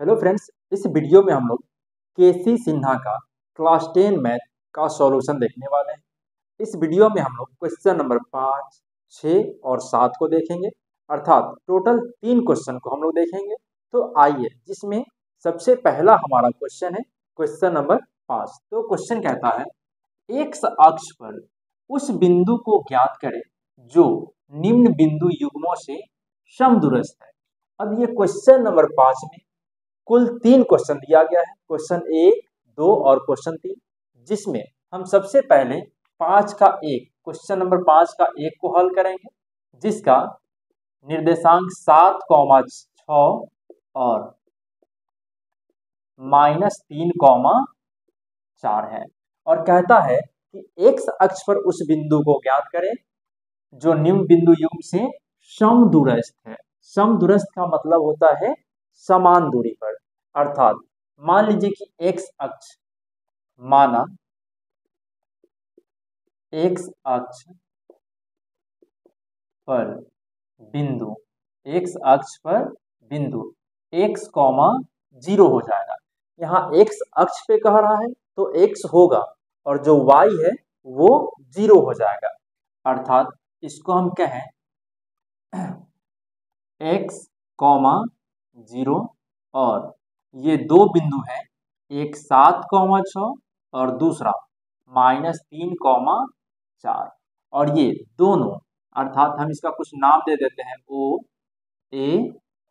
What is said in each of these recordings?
Hello friends, इस video में हम लोग केसी सिन्हा का क्लास 10 मैथ का सॉल्यूशन देखने वाले हैं। इस वीडियो में हम लोग क्वेश्चन नंबर 5, 6 और 7 को देखेंगे, अर्थात टोटल 3 क्वेश्चन को हम लोग देखेंगे। तो आइए, जिसमें सबसे पहला हमारा क्वेश्चन है क्वेश्चन नंबर 5। तो क्वेश्चन कहता है, एक्स अक्ष पर उस बिंदु को ज्ञात करें जो निम्न बिंदु युग्मों से समदूरस्थ है। अब ये क्वेश्चन नंबर 5 में कुल 3 क्वेश्चन दिया गया है, क्वेश्चन 1, 2 और क्वेश्चन 3, जिसमें हम सबसे पहले क्वेश्चन नंबर 5 का 1 को हल करेंगे, जिसका निर्देशांक 7,6 और -3,4 है। और कहता है कि एक्स अक्ष पर उस बिंदु को ज्ञात करें जो निम्न बिंदु युग्म से समदूरस्थ है। समदूरस्थ का मतलब होता है समान दूरी पर, अर्थात मान लीजिए कि एक्स अक्ष पर बिंदु x,0 हो जाएगा। यहाँ x अक्ष पे कह रहा है तो x होगा, और जो y है वो 0 हो जाएगा। अर्थात इसको हम कहें x,0, और ये 2 बिंदु हैं, एक 7,6 और दूसरा -3,4, और ये दोनों, अर्थात हम इसका कुछ नाम दे देते हैं O, A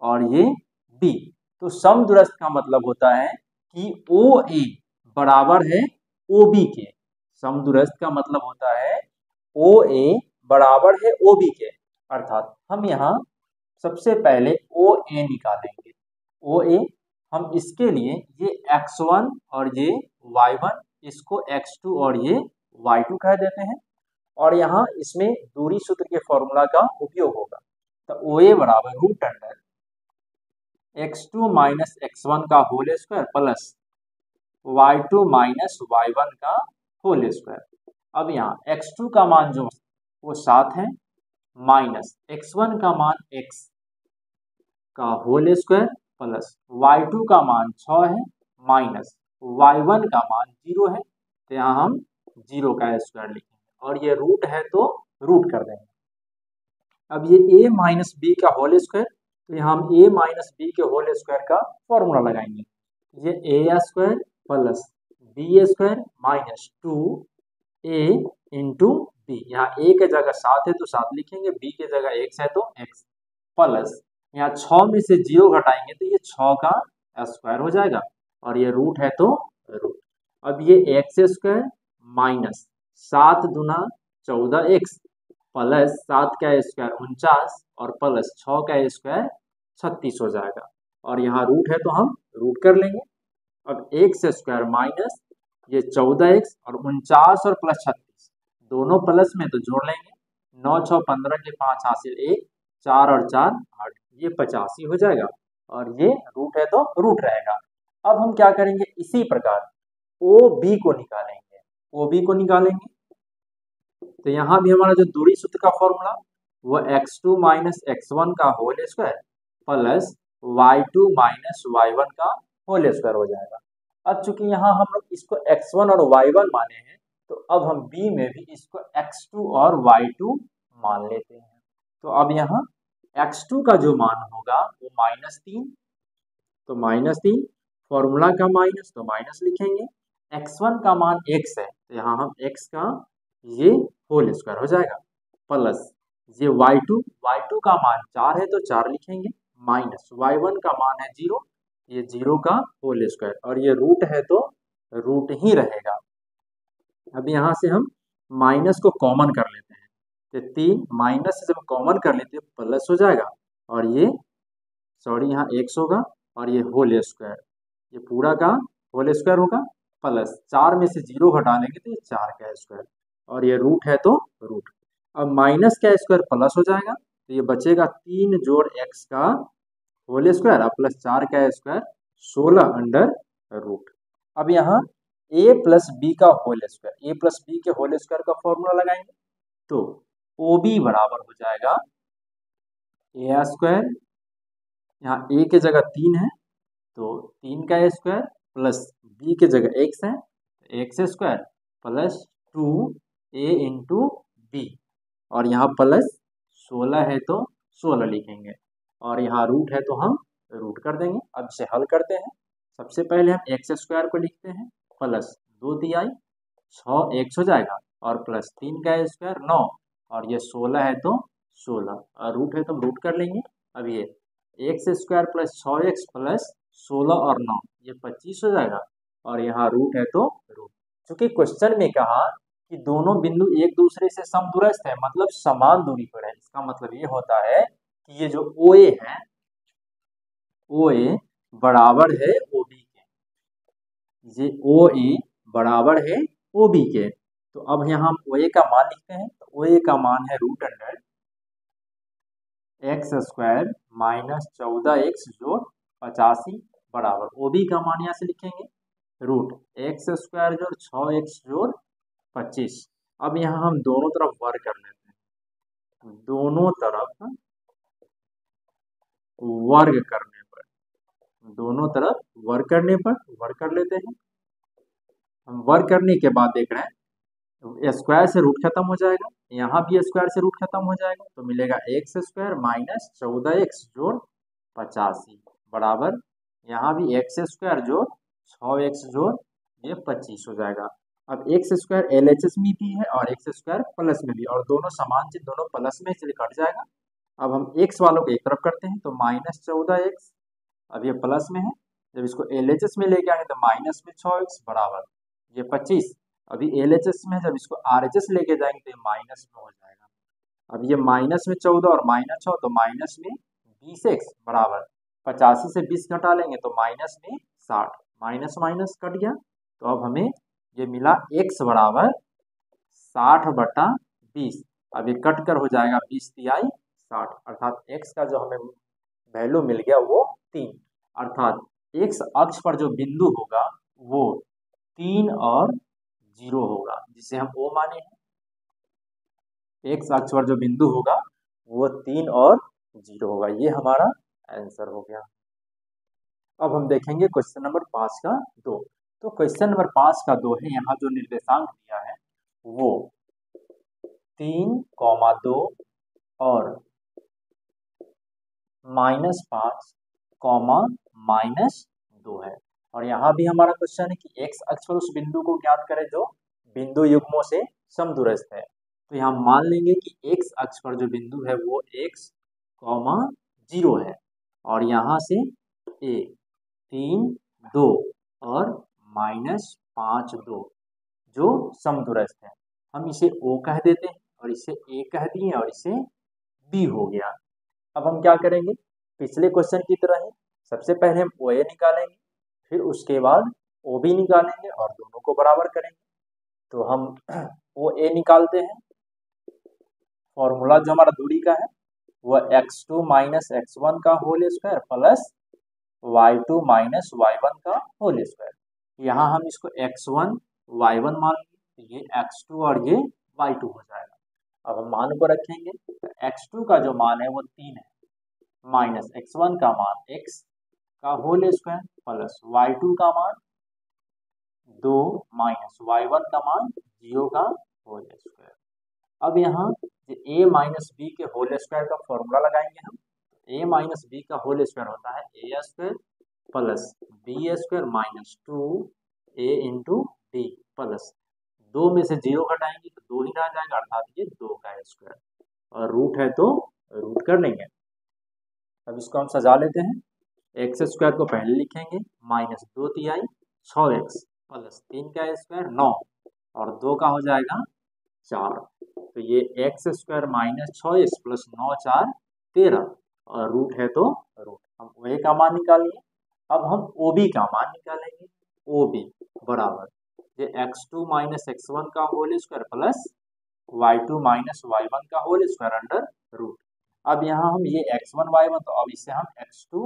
और ये B। तो समदूरस्थ का मतलब होता है कि OA बराबर है OB के। समदूरस्थ का मतलब होता है OA बराबर है OB के, अर्थात हम यहाँ सबसे पहले OA निकालेंगे। OA हम इसके लिए ये x1 और ये y1, इसको x2 और ये y2 कह देते हैं, और यहाँ इसमें दूरी सूत्र के फॉर्मूला का उपयोग होगा। तो OA बराबर √x2 - x1 का whole square plus y2 - y1 का होल स्क्वायर। अब यहाँ x2 का मान जो वो 7 है, माइनस x1 का मान x का होल स्क्वायर प्लस y2 का मान 6 है माइनस y1 का मान 0 है, तो यहाँ हम 0 का स्क्वायर लिखेंगे, और ये रूट है तो रूट कर देंगे। अब ये a - b का होल स्क्वायर, तो यहाँ हम a - b के होल स्क्वायर का फॉर्मूला लगाएंगे। ये a² + b² - 2a × b, यहाँ a के जगह 7 है तो 7 लिखेंगे, b के जगह 1 है तो x, प्लस यहाँ 6 में से 0 घटाएंगे तो ये 6 का स्क्वायर हो जाएगा, और ये रूट है तो रूट। अब ये x² - 7×14x प्लस 7 का स्क्वायर 49 और प्लस 6 का स्क्वायर 36 हो जाएगा, और यहाँ रूट है तो हम रूट कर लेंगे। अब x² - ये 14x और 49 और प्लस 36 दोनों प्लस में तो जोड़ लेंगे। 9×6 = 15, 5 हासिल 1, 4 और 4 8, ये 85 हो जाएगा, और ये रूट है तो रूट रहेगा। अब हम क्या करेंगे, इसी प्रकार OB को निकालेंगे। तो यहाँ भी हमारा जो दूरी सूत्र का फॉर्मूला वो x2 - x1 का whole square plus y2 - y1 का होल स्क्वायर हो जाएगा। अब चूंकि यहाँ हम लोग इसको x1 और y1 माने हैं, तो अब हम B में भी इसको x2 और y2 मान लेते हैं। तो अब यहाँ x2 का जो मान होगा वो -3, तो -3 फॉर्मूला का माइनस तो माइनस लिखेंगे। x1 का मान x है, तो यहाँ हम x का ये होल स्क्वायर हो जाएगा, प्लस ये y2 का मान 4 है तो 4 लिखेंगे, माइनस y1 का मान है 0, ये 0 का होल स्क्वायर, और ये रूट है तो रूट ही रहेगा। अब यहाँ से हम माइनस को कॉमन कर लेते हैं, 3 - से जब कॉमन कर लेते हैं प्लस हो जाएगा, और ये यहाँ x होगा, और ये होल स्क्वायर, ये पूरा का होल स्क्वायर होगा, प्लस 4 में से 0 हटा लेंगे तो ये 4 का स्क्वायर, और ये रूट है तो रूट। अब माइनस का स्क्वायर प्लस हो जाएगा, तो ये बचेगा 3 जोड़ x का होल स्क्वायर और प्लस 4 का स्क्वायर 16 अंडर रूट। अब यहाँ a + b का होल स्क्वायर, a + b के होल स्क्वायर का फॉर्मूला लगाएंगे, तो OB बराबर हो जाएगा a², यहाँ a के जगह 3 है तो 3 का स्क्वायर प्लस बी के जगह एक्स है, x square plus 2a into B, और यहाँ प्लस 16 है तो 16 लिखेंगे, और यहाँ रूट है तो हम रूट कर देंगे। अब इसे हल करते हैं। सबसे पहले हम एक्स स्क्वायर को लिखते हैं, प्लस 2ti 6x हो जाएगा, और प्लस 3 का स्क्वायर 9, और ये 16 है तो 16, और रूट है तो हम रूट कर लेंगे। अब ये x square plus 6x plus 16 और 9 ये 25 हो जाएगा, और यहाँ रूट है तो रूट। चूँकि क्वेश्चन में कहा कि दोनों बिंदु एक दूसरे से समदूरस्थ है, मतलब समान दूरी पर है, इसका मतलब ये होता है कि ये जो OA है, OA बराबर है OB के, ये OA बराबर है OB के। तो अब यहाँ हम OA का मान लिखते हैं, तो OA का मान है root under x square minus 14x जो 85 बराबर, OB का मान यहाँ से लिखेंगे रूट एक्स स्क्वायर जोड़ 6x जोड़ 25। अब यहाँ हम दोनों तरफ वर्ग कर लेते हैं, दोनों तरफ वर्ग करने पर, दोनों तरफ वर्ग करने पर वर्ग कर लेते हैं। हम वर्ग करने के बाद देख रहे हैं स्क्वायर से रूट खत्म हो जाएगा, यहाँ भी स्क्वायर से रूट खत्म हो जाएगा, तो मिलेगा एक्स स्क्वायर माइनस 14x जोड़ 85 बराबर, यहाँ भी एक्स स्क्वायर जोड़ 6x जोड़ ये 25 हो जाएगा। अब एक्स स्क्वायर LHS में भी है और एक्स स्क्वायर प्लस में भी, और दोनों समान चीज दोनों प्लस में इसलिए कट जाएगा। अब हम एक्स वालों को एक तरफ करते हैं, तो माइनस 14x, अब ये प्लस में है, जब इसको LHS में लेके आएंगे तो माइनस में 6x बराबर ये 25। अभी LHS में जब इसको RHS लेके जाएंगे तो ये माइनस में हो जाएगा। अब ये माइनस में 14 और माइनस 6 तो माइनस में 20x बराबर, 85 से 20 घटा लेंगे तो माइनस में 60, माइनस माइनस कट गया। तो अब हमें ये मिला x बराबर 60/20। अब ये कट कर हो जाएगा 20 तिहाई 60, अर्थात x का जो हमें वैल्यू मिल गया वो 3, अर्थात x अक्ष पर जो बिंदु होगा वो 3 और 0 होगा, जिसे हम O माने हैं। x अक्ष पर जो बिंदु होगा वो 3 और 0 होगा। ये हमारा आंसर हो गया। अब हम देखेंगे क्वेश्चन नंबर 5 का 2। तो क्वेश्चन नंबर 5 का 2 है, यहाँ जो निर्देशांक दिया है वो 3,2 और -5, -2 है, और यहाँ भी हमारा क्वेश्चन है कि x अक्ष पर उस बिंदु को ज्ञात करें जो बिंदु युग्मों से समदूरस्थ है। तो यहाँ मान लेंगे कि x अक्ष पर जो बिंदु है वो x, 0 है, और यहाँ से a 3,2 और -5,2 जो समदूरस्थ है, हम इसे O कह देते हैं, और इसे A कह दिए, और इसे B हो गया। अब हम क्या करेंगे, पिछले क्वेश्चन की तरह ही सबसे पहले हम OA निकालेंगे, फिर उसके बाद OB निकालेंगे और दोनों को बराबर करेंगे। तो हम OA निकालते हैं, फॉर्मूला जो हमारा दूरी का है वह x2 - x1 का whole square plus y2 - y1 का होल स्क्वायर। यहाँ हम इसको x1 y1 मानेंगे, ये x2 और ये y2 हो जाएगा। अब हम मान को रखेंगे, तो x2 का जो मान है वो 3 है, माइनस x1 का मान x का होल स्क्वायर प्लस y2 का मान 2 माइनस y1 का मान 0 का होल स्क्वायर। अब यहाँ a माइनस b के होल स्क्वायर का फॉर्मूला लगाएंगे हम, a माइनस b का होल स्क्वायर होता है a square plus b square minus 2a into b plus 2 में से 0 घटाएंगे तो 2 ही रह जाएगा, अर्थात ये 2 का स्क्वायर, और रूट है तो रूट कर लेंगे। अब इसको हम सजा लेते हैं, एक्स स्क्वायर को पहले लिखेंगे, माइनस 2 तिहाई 6x प्लस 3 का स्क्वायर 9 और 2 का हो जाएगा 4, तो ये x square minus 6x plus 9, 4, 13 और रूट है तो रूट। हम OA का मान निकालिए। अब हम OB का मान निकालेंगे, OB बराबर ये x2 - x1 का whole square plus y2 - y1 का होल स्क्वायर अंडर रूट। अब यहाँ हम ये x1 y1, तो अब इसे हम x2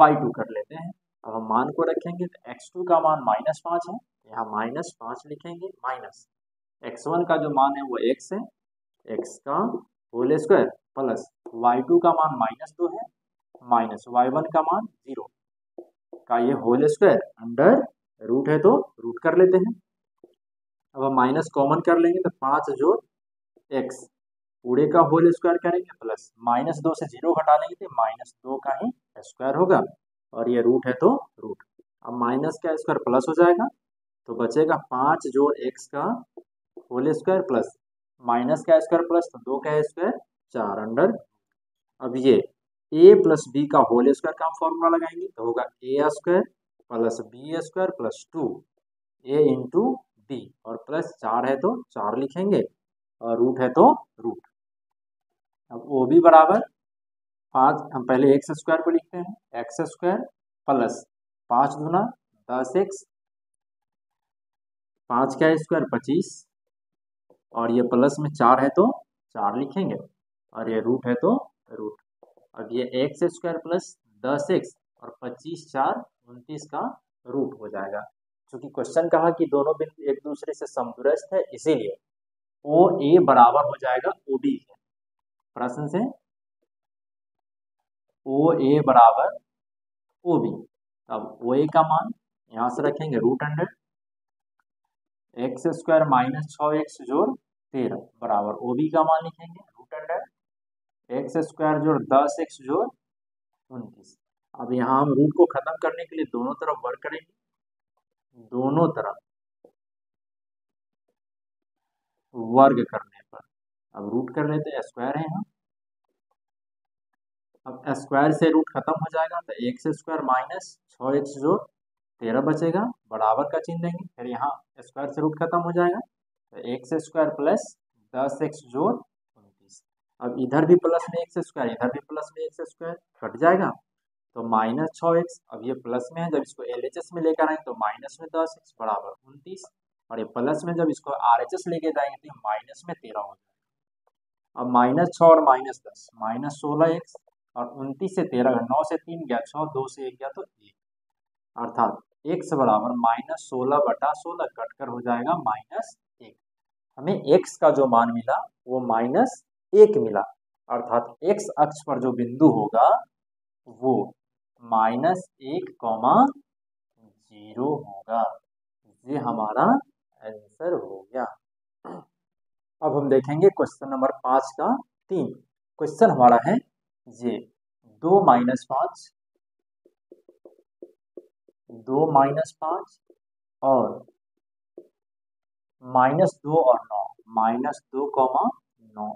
y2 कर लेते हैं। अब हम मान को रखेंगे, तो x2 का मान -5 है, यहाँ -5 लिखेंगे, माइनस x1 का जो मान है वो x है, x का होल स्क्वायर प्लस y2 का मान -2 है, माइनस y1 का मान 0। का ये होल स्क्वायर अंडर रूट है तो रूट कर लेते हैं। अब हम माइनस कॉमन कर लेंगे तो 5 जोड़ x पूरे का होल स्क्वायर करेंगे प्लस -2 से 0 घटा लेंगे तो -2 का ही स्क्वायर होगा और ये रूट है तो रूट। अब माइनस का स्क्वायर प्लस हो जाएगा तो बचेगा 5 जोड़ x का होल स्क्वायर प्लस माइनस का स्क्वायर प्लस तो 2 का स्क्वायर 4 अंडर। अब ये a प्लस बी का होल स्क्वायर का हम फॉर्मूला लगाएंगे तो होगा a square plus B square plus 2a into B और प्लस 4 है तो 4 लिखेंगे और रूट है तो रूट। अब ओ बी बराबर 5 हम पहले एक्स स्क्वायर को लिखते हैं एक्स स्क्वायर प्लस 5 गुना 10x 5 का स्क्वायर 25 और ये प्लस में 4 है तो 4 लिखेंगे और ये रूट है तो रूट। अब ये एक्स स्क्वायर प्लस 10x और 25 4 29 का रूट हो जाएगा। क्योंकि क्वेश्चन कहा कि दोनों बिंदु एक दूसरे से समदूरस्थ है इसीलिए ओ ए बराबर हो जाएगा ओ बी के। प्रश्न से ओ ए बराबर ओ बी। अब ओ ए का मान यहाँ से रखेंगे root under x square minus 6x जोड़ 13 बराबर ओ बी का मान लिखेंगे रूट अंडर एक्स स्क्वायर जोड़ 10x जोड़ 29। अब यहाँ हम रूट को खत्म करने के लिए दोनों तरफ वर्क करेंगे। दोनों तरफ वर्ग करने पर अब रूट कर लेते हैं स्क्वायर है यहाँ। अब स्क्वायर से रूट खत्म हो जाएगा तो एक्स स्क्वायर माइनस 6x जोड़ 13 बचेगा बराबर का चिन्ह देंगे। फिर यहाँ स्क्वायर से रूट खत्म हो जाएगा तो एक्स स्क्वायर प्लस 10x जोड़ 29। अब इधर भी प्लस में एक्स स्क्वायर इधर भी प्लस में एक्स स्क्वायर कट जाएगा तो -6x। अब ये प्लस में है जब इसको LHS में लेकर आएंगे तो माइनस में 10x बराबर 29 और ये प्लस में जब इसको RHS लेके जाएंगे तो माइनस में 13 हो जाएगा। अब -6 और -10 -16x और 29 से 13 9 से 3 गया 6 2 से 1 गया तो 1 अर्थात x बराबर -16/16 कट कर हो जाएगा -1। हमें x का जो मान मिला वो -1 मिला अर्थात x अक्ष पर जो बिंदु होगा वो -1,0 होगा। ये हमारा आंसर हो गया। अब हम देखेंगे क्वेश्चन नंबर 5 का 3। क्वेश्चन हमारा है ये 2 -5 और -2 और 9 -2,9।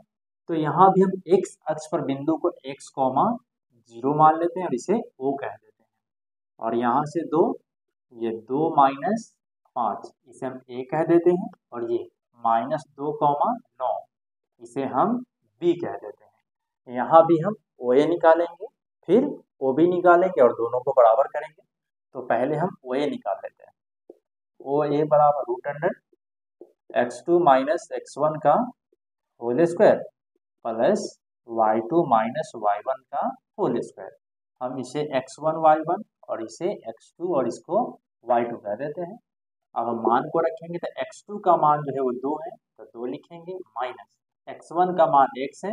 तो यहाँ भी हम x अक्ष पर बिंदु को x,0 मान लेते हैं और इसे O कह देते हैं और यहाँ से 2 ये 2 -5 इसे हम A कह देते हैं और ये -2,9 इसे हम B कह देते हैं। यहाँ भी हम OA निकालेंगे फिर OB निकालेंगे और दोनों को बराबर करेंगे। तो पहले हम OA निकाल लेते हैं। OA बराबर रूट अंडर x2 - x1 का whole square plus y2 - y1 का होल स्क्वायर। हम इसे x1 y1 और इसे x2 और इसको y2 कह देते हैं। अब हम मान को रखेंगे तो x2 का मान जो है वो 2 है तो 2 लिखेंगे माइनस x1 का मान x है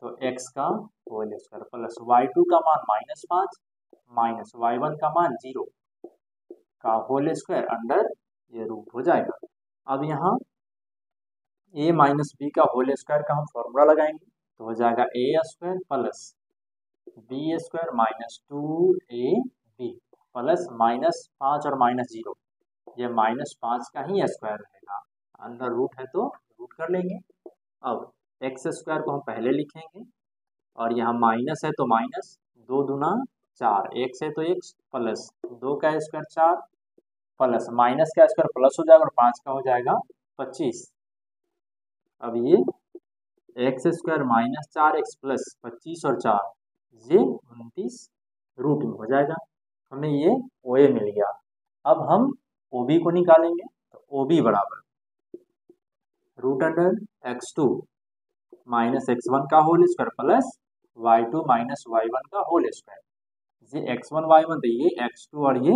तो x का होल स्क्वायर प्लस y2 का मान -5 माइनस y1 का मान 0 का होल स्क्वायर अंडर ये रूट हो जाएगा। अब यहाँ a माइनस बी का होल स्क्वायर का हम फॉर्मूला लगाएंगे तो हो जाएगा a square plus B square minus 2ab plus -5 और -0 ये -5 का ही स्क्वायर रहेगा अंदर रूट है तो रूट कर लेंगे। अब एक्स स्क्वायर को हम पहले लिखेंगे और यहाँ माइनस है तो माइनस 2 दूना 4 x है तो 1 प्लस 2 का स्क्वायर 4 प्लस माइनस का स्क्वायर प्लस हो जाएगा और 5 का हो जाएगा 25। अब ये एक्स स्क्वायर -4x प्लस 25 और 4 ये 29 रूट में हो जाएगा। हमें ये OA मिल गया। अब हम OB को निकालेंगे तो OB बराबर रूट अंडर x2 - x1 का whole square plus y2 - y1 का होल स्क्वायर। ये x1 y1 तो ये x2 और ये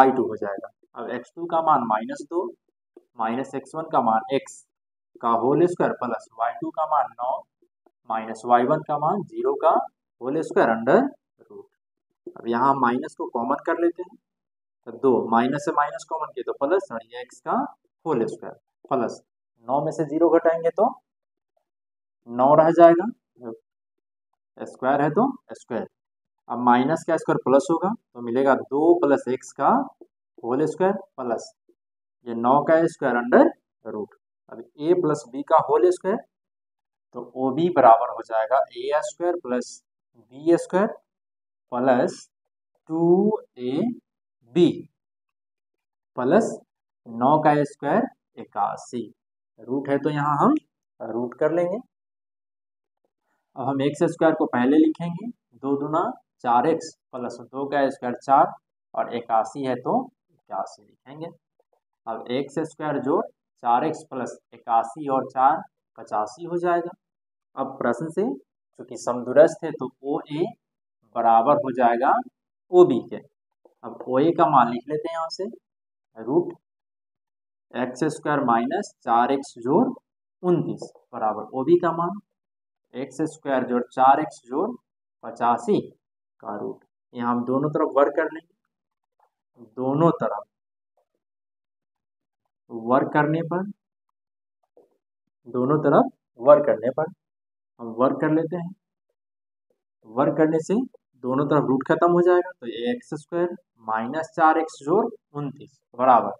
y2 हो जाएगा। अब x2 का मान -2 माइनस x1 का मान x का होल स्क्वायर प्लस y2 का मान 9 माइनस y1 का मान 0 का होल स्क्वायर अंडर रूट। अब यहाँ माइनस को कॉमन कर लेते हैं तो दो माइनस से माइनस कॉमन किए तो प्लस और ये एक्स का होल स्क्वायर प्लस 9 में से 0 घटाएंगे तो 9 रह जाएगा, स्क्वायर है तो स्क्वायर। अब माइनस का स्क्वायर प्लस होगा तो मिलेगा 2 प्लस एक्स का होल स्क्वायर प्लस ये 9 का स्क्वायर अंडर रूट। अब ए प्लस बी का होल स्क्वायर तो ओ बी बराबर हो जाएगा ए square plus B square plus 2ab plus 9 का स्क्वायर 81। रूट है तो यहाँ हम रूट कर लेंगे। अब हम एक्स स्क्वायर को पहले लिखेंगे, 2 दूना 4x प्लस 2 का स्क्वायर 4 और 81 है तो 81 लिखेंगे। अब एक्स स्क्वायर जोड़ 4x प्लस 81 और 4 85 हो जाएगा। अब प्रश्न से चूंकि समदूरस्थ है तो ओ ए बराबर हो जाएगा ओ बी के। अब ओ ए का मान लिख लेते हैं यहाँ से, root x square minus 4x जोड़ 29 बराबर ओ बी का मान एक्स स्क्वायर जोड़ 4x जोड़ 85 का रूट। यहाँ हम दोनों तरफ वर्क कर लेंगे, दोनों तरफ वर्क करने पर हम वर्क कर लेते हैं। वर्क करने से दोनों तरफ रूट खत्म हो जाएगा तो a x square minus 4x जोड़ 29 बराबर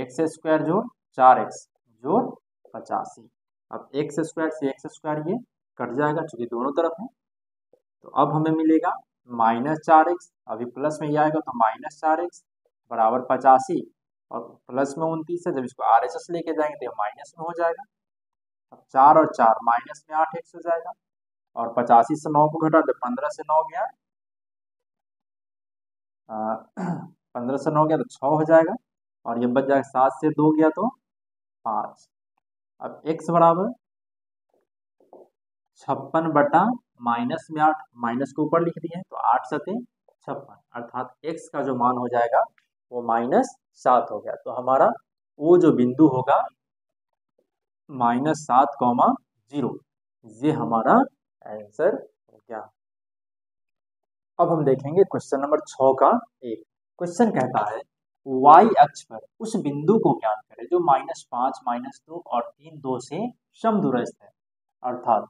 एक्स स्क्वायर जोड़ 4x जोड़ 85। अब एक्स स्क्वायर से एक्स स्क्वायर ये कट जाएगा चूंकि दोनों तरफ है तो अब हमें मिलेगा माइनस 4x, अभी प्लस में ये आएगा तो माइनस 4x बराबर 85 और प्लस में 29 है, जब इसको आरएचएस लेके जाएंगे तो माइनस में हो जाएगा। अब 4 और 4 माइनस में 8x हो जाएगा और 85 से 9 को घटा तो 15 से 9 गया, 15 से 9 गया तो 6 हो जाएगा और ये बच जाएगा 7 से 2 गया तो 5। अब x बराबर 56 बटा माइनस में 8, माइनस के ऊपर लिख दिए हैं तो 8 सते 56 अर्थात x का जो मान हो जाएगा वो -7 हो गया। तो हमारा वो जो बिंदु होगा -7,0 ये हमारा आंसर हो गया। अब हम देखेंगे क्वेश्चन नंबर 6 का 1। क्वेश्चन कहता है y अक्ष पर उस बिंदु को ज्ञात करें जो -5, -2 और 3,2 से समदूरस्थ है। अर्थात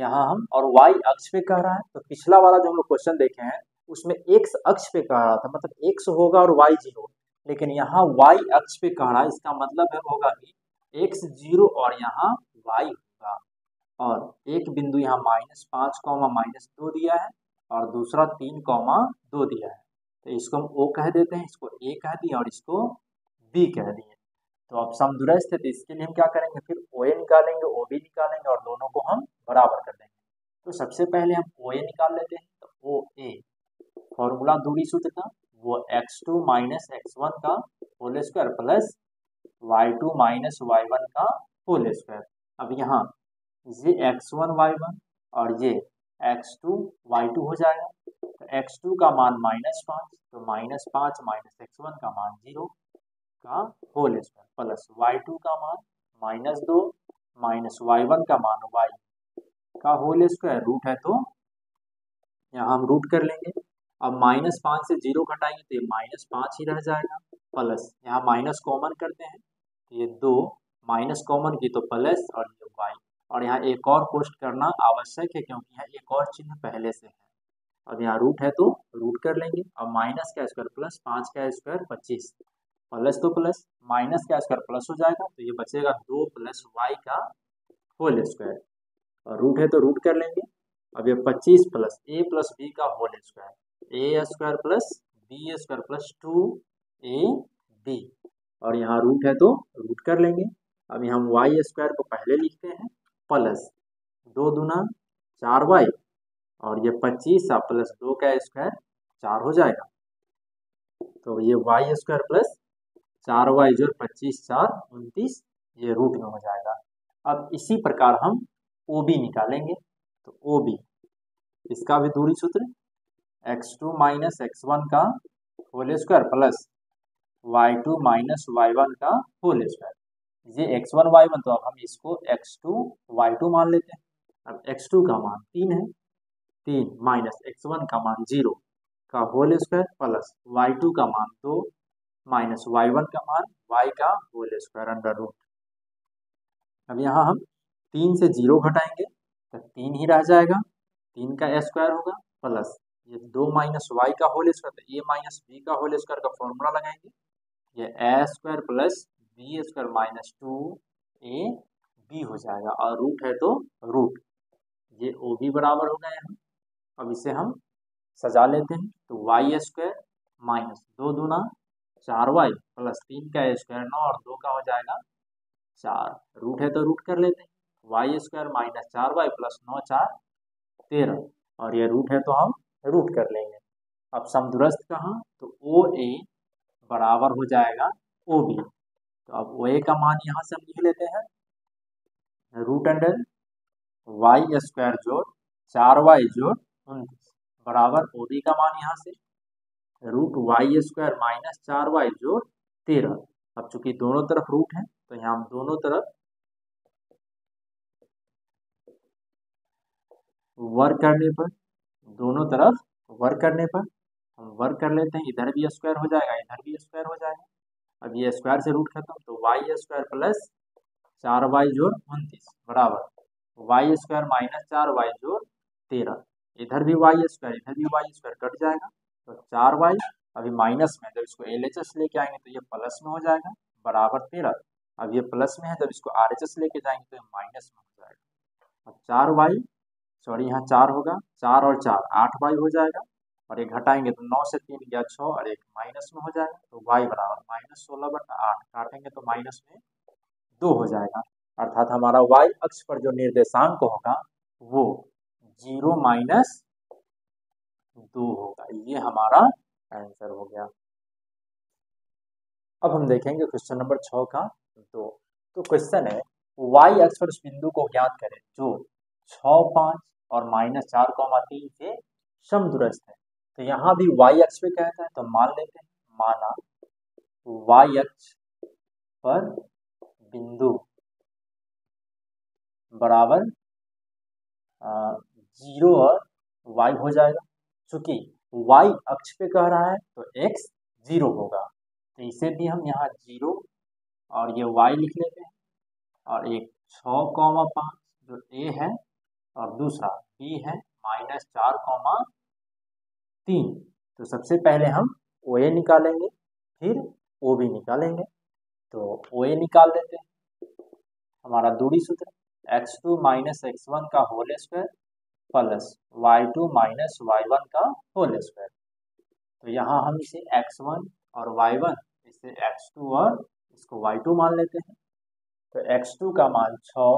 यहाँ हम और y अक्ष पे कह रहा है तो पिछला वाला जो हम लोग क्वेश्चन देखे हैं उसमें x अक्ष पे कह रहा था मतलब x होगा और y 0, लेकिन यहाँ y अक्ष पे कह रहा है इसका मतलब है होगा कि x 0 और यहाँ y होगा। और एक बिंदु यहाँ -5, -2 दिया है और दूसरा 3,2 दिया है तो इसको हम O कह देते हैं, इसको A कह दिए और इसको B कह दिए। तो अब समदूरस्थ है तो इसके लिए हम क्या करेंगे फिर OA निकालेंगे, OB निकालेंगे और दोनों को हम बराबर कर देंगे। तो सबसे पहले हम OA निकाल लेते हैं तो OA फॉर्मूला दूरी सूत्र का वो x2 - x1 का whole square plus y2 - y1 का होल स्क्वायर। अब यहाँ ये x1 y1 और ये x2 y2 हो जाएगा तो x2 का मान -5 तो -5 - x1 का मान 0 का होल स्क्वायर प्लस y2 का मान -2 माइनस y1 का मान y का होल स्क्वायर रूट है तो यहाँ हम रूट कर लेंगे। अब -5 से 0 घटाएंगे तो ये -5 ही रह जाएगा प्लस यहाँ माइनस कॉमन करते हैं तो ये 2 माइनस कॉमन की तो प्लस और ये y और यहाँ एक और कोष्ट करना आवश्यक है क्योंकि यहाँ एक और चिन्ह पहले से है। अब यहाँ रूट है तो रूट कर लेंगे। अब माइनस का स्क्वायर प्लस 5 का स्क्वायर 25 प्लस तो प्लस माइनस का स्क्वायर प्लस हो जाएगा तो ये बचेगा 2 प्लस वाई का होल स्क्वायर और रूट है तो रूट कर लेंगे। अब ये 25 प्लस ए प्लस बी का होल स्क्वायर ए square plus B square plus 2ab और यहाँ रूट है तो रूट कर लेंगे। अब यहाँ हम वाई स्क्वायर को पहले लिखते हैं प्लस 2 दूना 4y और ये 25 प्लस 2 का स्क्वायर 4 हो जाएगा तो ये वाई स्क्वायर प्लस 4y जो 25, 4, 29 ये रूट में हो जाएगा। अब इसी प्रकार हम ओ बी निकालेंगे तो ओ बी इसका भी दूरी सूत्र x2 - x1 का whole square plus y2 - y1 का होल स्क्वायर। ये x1 y1 तो अब हम इसको x2 y2 मान लेते हैं। अब x2 का मान 3 है, 3 - x1 का मान 0 का होल स्क्वायर प्लस y2 का मान 2 माइनस y1 का मान y का होल स्क्वायर अंडर रूट। अब यहाँ हम 3 से 0 घटाएंगे तो 3 ही रह जाएगा, 3 का स्क्वायर होगा प्लस ये 2 माइनस वाई का होल स्क्वायर तो ए माइनस बी का होल स्क्वायर का फॉर्मूला लगाएंगे, ये ए square plus B square minus 2ab हो जाएगा और रूट है तो रूट, ये ओ बी बराबर हो गए यहाँ। अब इसे हम सजा लेते हैं तो वाई स्क्वायर माइनस 2 दूना 4y प्लस 3 का स्क्वायर 9 और 2 का हो जाएगा 4, रूट है तो रूट कर लेते हैं y square minus 4y plus 9 4 13 और ये रूट है तो हम रूट कर लेंगे। अब समदुरस्थ कहाँ तो OA बराबर हो जाएगा OB, तो अब OA का मान यहाँ से हम लिख लेते हैं रूट अंडर वाई स्क्वायर जोड़ 4y जोड़ 29 बराबर OB का मान यहाँ से root Y square minus 4y जोड़ 13। अब चूंकि दोनों तरफ रूट है तो यहाँ हम दोनों तरफ वर्क करने पर हम वर्क कर लेते हैं, इधर भी स्क्वायर हो जाएगा इधर भी स्क्वायर हो जाएगा। अब ये स्क्वायर से रूट खत्म तो वाई स्क्वायर प्लस 4y जोड़ 29 बराबर वाई स्क्वायर माइनस 4y जोड़ 13, इधर भी वाई स्क्वायर कट जाएगा तो 4y अभी माइनस में जब इसको LHS लेके आएंगे तो ये प्लस में हो जाएगा बराबर 13। अब ये प्लस में है जब इसको RHS लेके जाएंगे तो ये माइनस में हो जाएगा। अब 4 होगा 4 और 4 8y हो जाएगा और ये घटाएंगे तो 9 से 3 गया 6 और एक माइनस में हो जाएगा तो y बराबर माइनस 16/8 काटेंगे तो माइनस में 2 हो जाएगा, अर्थात हमारा y अक्ष पर जो निर्देशांक होगा वो 0 माइनस 2 होगा। ये हमारा आंसर हो गया। अब हम देखेंगे क्वेश्चन नंबर 6 का 2। तो क्वेश्चन है y अक्ष पर उस बिंदु को ज्ञात करें जो 6, 5 और -4, 3 से समदूरस्थ है। तो यहाँ भी y अक्ष पे कहता है तो मान लेते हैं, माना y अक्ष पर बिंदु बराबर 0 और y हो जाएगा, चूंकि y अक्ष पे कह रहा है तो x 0 होगा तो इसे भी हम यहाँ 0 और ये y लिख लेते हैं और एक 6, 5 जो a है और दूसरा b है -4, 3। तो सबसे पहले हम OA निकालेंगे फिर OB निकालेंगे, तो OA निकाल लेते हैं। हमारा दूरी सूत्र x2 - x1 का whole square plus y2 - y1 का होल स्क्वायर। तो यहाँ हम इसे x1 और y1 इसे x2 और इसको y2 मान लेते हैं। तो x2 का मान 6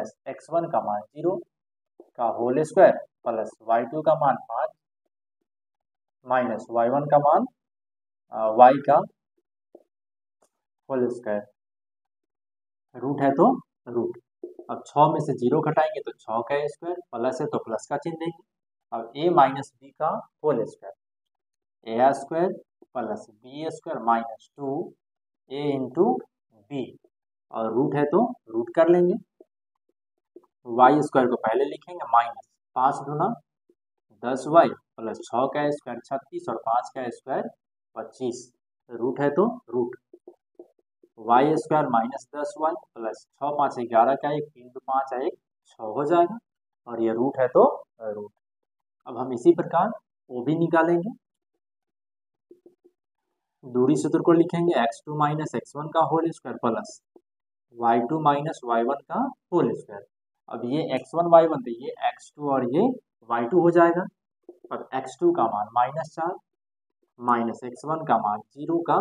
- x1 का मान 0 का होल स्क्वायर प्लस y2 का मान 5 माइनस y1 का मान y का होल स्क्वायर, रूट है तो रूट। अब 6 में से 0 घटाएंगे तो 6 का स्क्वायर प्लस है तो प्लस का चिन्ह देंगे। अब a माइनस b का whole square a square plus b square minus 2a × b और रूट है तो रूट कर लेंगे। y स्क्वायर को पहले लिखेंगे माइनस 5 दूना 10y प्लस 6 का स्क्वायर 36 और 5 का स्क्वायर 25, रूट है तो root. Y square minus 10y plus 6, 5 11 का 1, 3, 5 1, 6 हो जाएगा और ये रूट है तो रूट। अब हम इसी प्रकार OB निकालेंगे, दूरी सूत्र को लिखेंगे x2 - x1 का whole square plus y2 - y1 का होल स्क्वायर। अब ये x1 y1 तो ये x2 और ये y2 हो जाएगा। अब x2 का मान -4 माइनस x1 का मान 0 का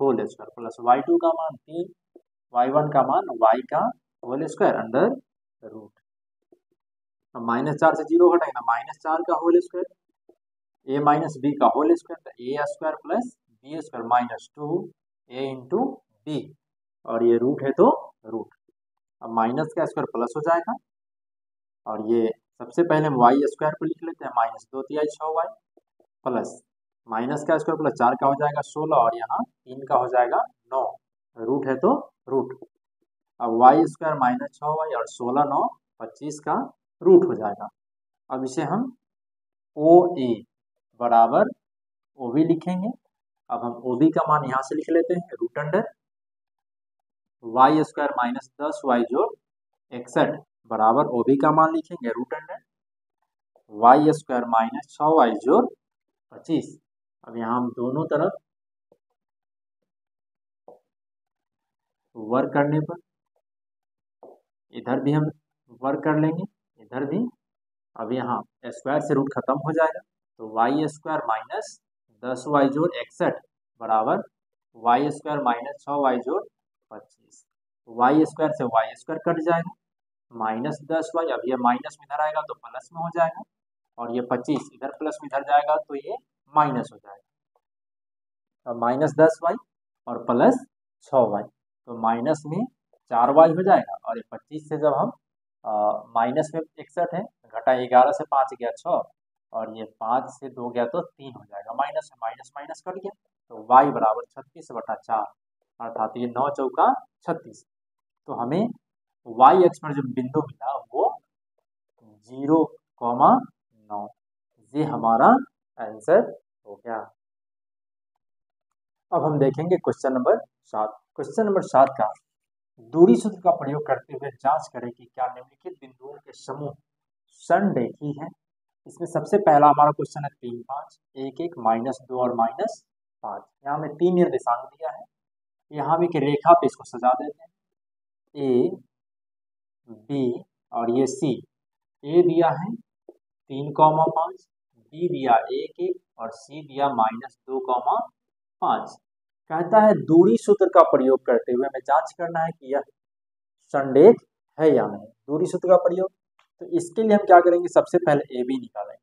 होल स्क्वायर प्लस y2 का मान 3 y1 का मान y का होल स्क्वायर अंडर रूट। अब -4 से 0 घटाएंगे तो -4 का whole square a minus b का होल स्क्वायर तो a square plus b square minus 2a × b और ये रूट है तो रूट। अब माइनस का स्क्वायर प्लस हो जाएगा और ये सबसे पहले हम y स्क्वायर को लिख लेते हैं -2/3 6y प्लस माइनस का स्क्वायर प्लस 4 का हो जाएगा 16 और यहाँ 3 का हो जाएगा 9, रूट है तो रूट। अब वाई स्क्वायर माइनस 6y और 16 9 25 का रूट हो जाएगा। अब इसे हम OA बराबर OB लिखेंगे। अब हम ओ बी का मान यहाँ से लिख लेते हैं root under Y square minus 10 Y जोड़ 61 बराबर ओ बी का मान लिखेंगे root under Y square minus 6 Y जोड़ 25। अब यहाँ हम दोनों तरफ वर्क करने पर इधर भी हम वर्क कर लेंगे इधर भी। अब यहाँ स्क्वायर से रूट खत्म हो जाएगा तो वाई स्क्वायर माइनस 10 वाई जोड़ 61 बराबर वाई स्क्वायर माइनस 6 वाई जोड़ 25। वाई स्क्वायर से वाई स्क्वायर कट जाएगा माइनस 10 वाई, अब ये माइनस में इधर आएगा तो प्लस में हो जाएगा और ये 25 इधर प्लस में इधर जाएगा तो ये माइनस हो जाएगा। अब माइनस 10 वाई और प्लस 6 वाई तो माइनस में 4 वाई हो जाएगा और ये 25 से जब हम माइनस में 61 है घटा 11 से 5 गया 6 और ये 5 से 2 गया तो 3 हो जाएगा। माइनस में माइनस माइनस कट गया तो y बराबर 36/4 अर्थात ये 9 चौका 36। तो हमें y एक्स पर जो बिंदु मिला वो 0,9 ये हमारा आंसर हो गया। अब हम देखेंगे क्वेश्चन नंबर 7। क्वेश्चन नंबर 7 का दूरी सूत्र का प्रयोग करते हुए जांच करें कि क्या निम्नलिखित बिंदुओं के समूह संरेखी है। इसमें सबसे पहला हमारा क्वेश्चन है 3, 5, 1, 1 -2 और -5। यहाँ में 3 निर्देशांक दिया है, यहाँ भी एक रेखा पे इसको सजा देते हैं ए बी और ये सी। ए दिया है 3,5, बी दिया 1, 1 और सी दिया -2,5। कहता है दूरी सूत्र का प्रयोग करते हुए हमें जांच करना है कि यह संरेख है या नहीं। दूरी सूत्र का प्रयोग तो इसके लिए हम क्या करेंगे, सबसे पहले ए बी निकालेंगे।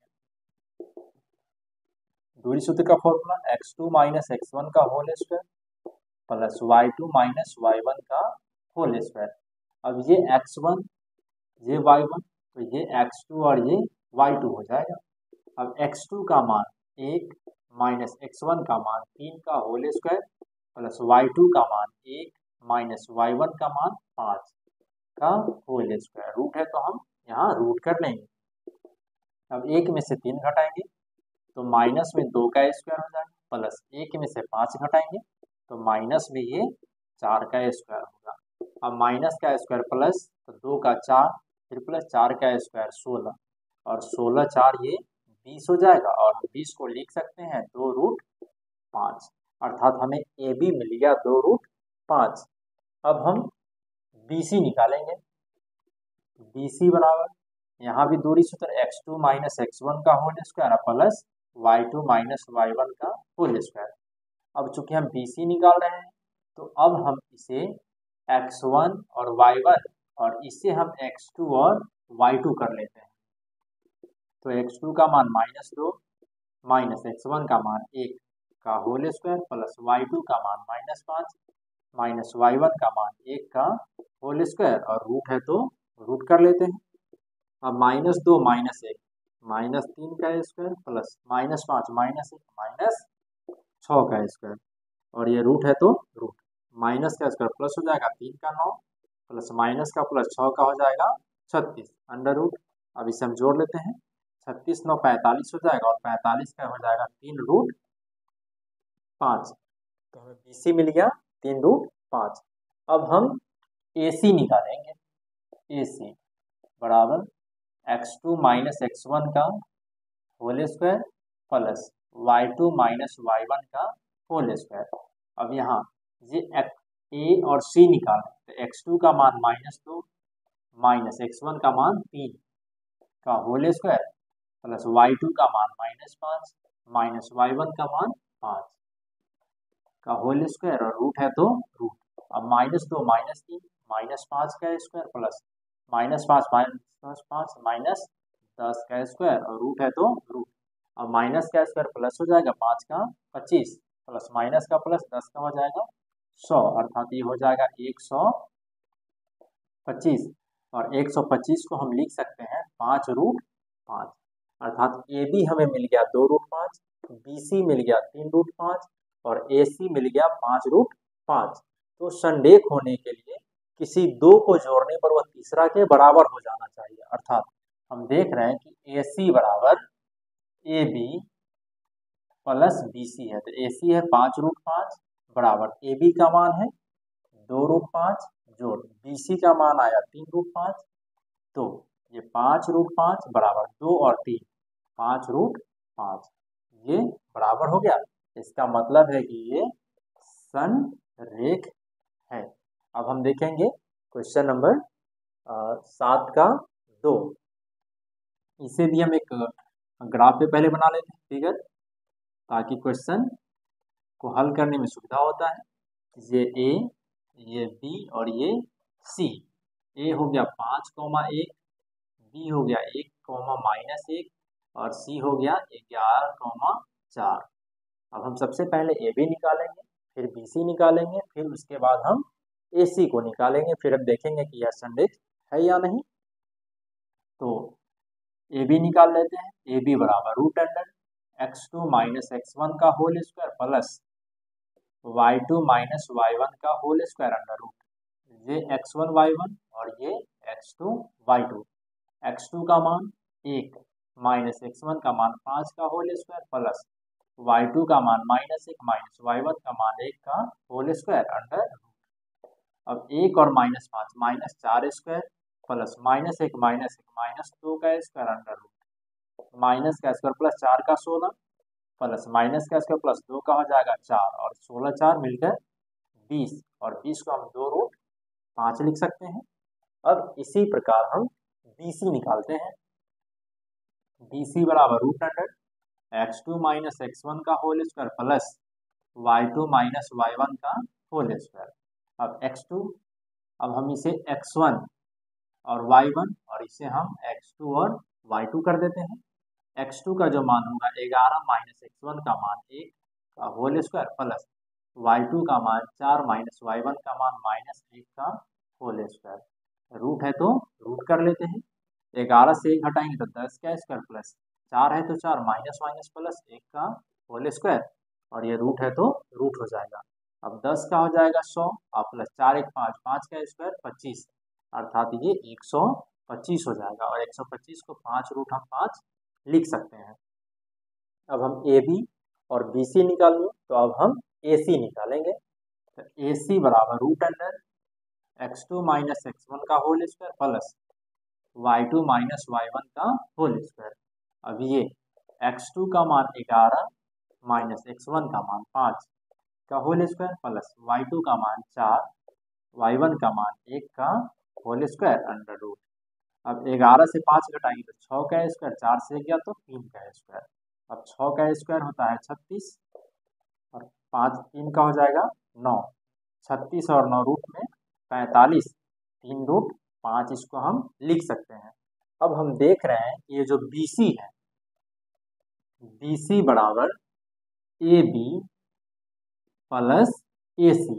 दूरी सूत्र का फॉर्मूला x2 - x1 का whole square plus y2 - y1 का होल स्क्वायर। अब ये x1 ये y1 तो ये x2 और ये y2 हो जाएगा। अब x2 का मान 1 माइनस x1 का मान 3 का होल स्क्वायर प्लस y2 का मान 1 माइनस y1 का मान 5 का होल स्क्वायर। रूट है तो हम यहाँ रूट कर लेंगे। अब 1 में से 3 घटाएंगे तो माइनस में 2 का स्क्वायर हो जाएगा प्लस 1 में से 5 घटाएंगे तो माइनस में ये 4 का स्क्वायर होगा। अब माइनस का स्क्वायर प्लस तो 2 का 4 फिर प्लस 4 का स्क्वायर 16 और 16×4 ये 20 हो जाएगा और हम 20 को लिख सकते हैं 2√5 अर्थात हमें ए बी मिल गया 2√5। अब हम बी सी निकालेंगे। बी सी बराबर यहाँ भी दूरी सूत्र x2 - x1 का whole square plus y2 - y1 का होल स्क्वायर। अब चूंकि हम बी सी निकाल रहे हैं तो अब हम इसे x1 और y1 और इसे हम x2 और y2 कर लेते हैं। तो x2 का मान -2 माइनस x1 का मान 1 का होल स्क्वायर प्लस y2 का मान -5 माइनस y1 का मान 1 का होल स्क्वायर और रूट है तो रूट कर लेते हैं। अब -2 - 1 -3 का स्क्वायर प्लस -5 -1 -6 का स्क्वायर और ये रूट है तो रूट माइनस का स्क्वायर प्लस हो जाएगा 3 का 9 प्लस माइनस का प्लस 6 का हो जाएगा 36 अंडर रूट। अब इसे हम जोड़ लेते हैं 36, 9, 45 हो जाएगा और 45 का हो जाएगा 3√5। तो हमें बी सी मिल गया 3√5। अब हम ए सी निकालेंगे। ए सी बराबर x2 - x1 का whole square plus y2 - y1 का होल स्क्वायर। अब यहाँ ये ए और सी निकालें तो x2 का मान -2 माइनस x1 का मान 3 का होल स्क्वायर प्लस y2 का मान -5 माइनस y1 का मान 5 का होल स्क्वायर और रूट है तो रूट। अब -2 - 3 -5 का स्क्वायर प्लस -5 - 5 -10 का स्क्वायर और रूट है तो रूट। अब माइनस का स्क्वायर प्लस हो जाएगा 5 का 25 प्लस माइनस का प्लस 10 का हो जाएगा 100 अर्थात ये हो जाएगा 125 और 125 को हम लिख सकते हैं 5√5 अर्थात ए बी हमें मिल गया 2√5, बी सी मिल गया 3√5 और ए सी मिल गया 5√5। तो संरेख होने के लिए किसी दो को जोड़ने पर वह तीसरा के बराबर हो जाना चाहिए अर्थात हम देख रहे हैं कि ए सी बराबर A B plus B C है, तो ए सी है 5√5 बराबर ए बी का मान है 2√5 जोड़ बी सी का मान आया 3√5, तो ये 5√5 बराबर 2 और 3 5√5 ये बराबर हो गया। इसका मतलब है कि ये सन रेख है। अब हम देखेंगे क्वेश्चन नंबर 7 का 2, इसे भी हम एक ग्राफ पे पहले बना लेते हैं फिगर, ताकि क्वेश्चन को हल करने में सुविधा होता है। ये ए, ये बी और ये सी। ए हो गया 5,1, बी हो गया 1,-1 और सी हो गया 11,4। अब हम सबसे पहले ए बी निकालेंगे, फिर बी सी निकालेंगे, फिर उसके बाद हम ए सी को निकालेंगे, फिर अब देखेंगे कि यह संरेख है या नहीं। तो ए बी निकाल लेते हैं। ए बी बराबर √(x2 - x1) का whole square plus y2 - y1 का होल स्क्वायर अंडर रूट। ये x1 y1 और ये x2 y2। x2 का मान 1 माइनस x1 का मान 5 का होल स्क्वायर प्लस y2 का मान -1 माइनस y1 का मान 1 का होल स्क्वायर अंडर रूट। अब 1 और -5 -4 स्क्वायर प्लस -1 -2 का स्क्वायर अंडर रूट। माइनस का स्क्वायर प्लस 4 का 16 प्लस माइनस का स्क्वायर प्लस 2 का हो जाएगा 4 और 16 4 मिलकर 20 और 20 को हम 2√5 लिख सकते हैं। अब इसी प्रकार हम BC निकालते हैं। BC बराबर √(x2 - x1) का whole square plus y2 - y1 का होल स्क्वायर। अब x2, अब हम इसे x1 और y1 और इसे हम x2 और y2 कर देते हैं। x2 का जो मान होगा 11 - x1 का मान 1 का होल स्क्वायर प्लस y2 का मान 4 - y1 का मान -1 का होल स्क्वायर। रूट है तो रूट कर लेते हैं। 11 से 1 हटाएंगे तो 10 का स्क्वायर प्लस 4 है तो 4 -1 प्लस 1 का होल स्क्वायर और ये रूट है तो रूट हो जाएगा। अब 10 का हो जाएगा 100 और प्लस 4 × 1 = 5 का स्क्वायर 25, अर्थात ये 125 हो जाएगा और 125 को 5√5 लिख सकते हैं। अब हम ए बी और बी सी निकाल लें, तो अब हम ए सी निकालेंगे। तो ए सी बराबर √(x2 - x1) का whole square plus y2 - y1 का होल स्क्वायर। अब ये x2 का मान 11 माइनस x1 का मान 5 का होल स्क्वायर प्लस y2 का मान 4 y1 का मान 1 का होल स्क्वायर अंडर रूट। अब 11 से 5 घटाएंगे तो 6 का स्क्वायर, 4 से गया तो 3 का स्क्वायर। अब 6 का स्क्वायर होता है 36 और 5 3 का हो जाएगा 9, 36 और 9 रूट में 45, 3√5 इसको हम लिख सकते हैं। अब हम देख रहे हैं ये जो BC है, BC बराबर AB प्लस AC।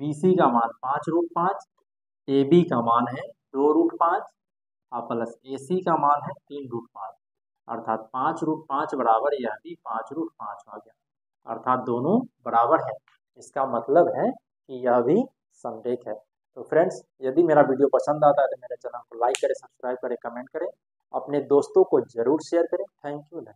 BC का मान 5√5, AB का मान है 2√5 और प्लस AC का मान है 3√5, अर्थात 5√5 बराबर यह भी 5√5 हो गया, अर्थात दोनों बराबर है। इसका मतलब है कि यह भी संरेख है। तो फ्रेंड्स, यदि मेरा वीडियो पसंद आता है तो मेरे चैनल को लाइक करें, सब्सक्राइब करें, कमेंट करें, अपने दोस्तों को जरूर शेयर करें। Thank you.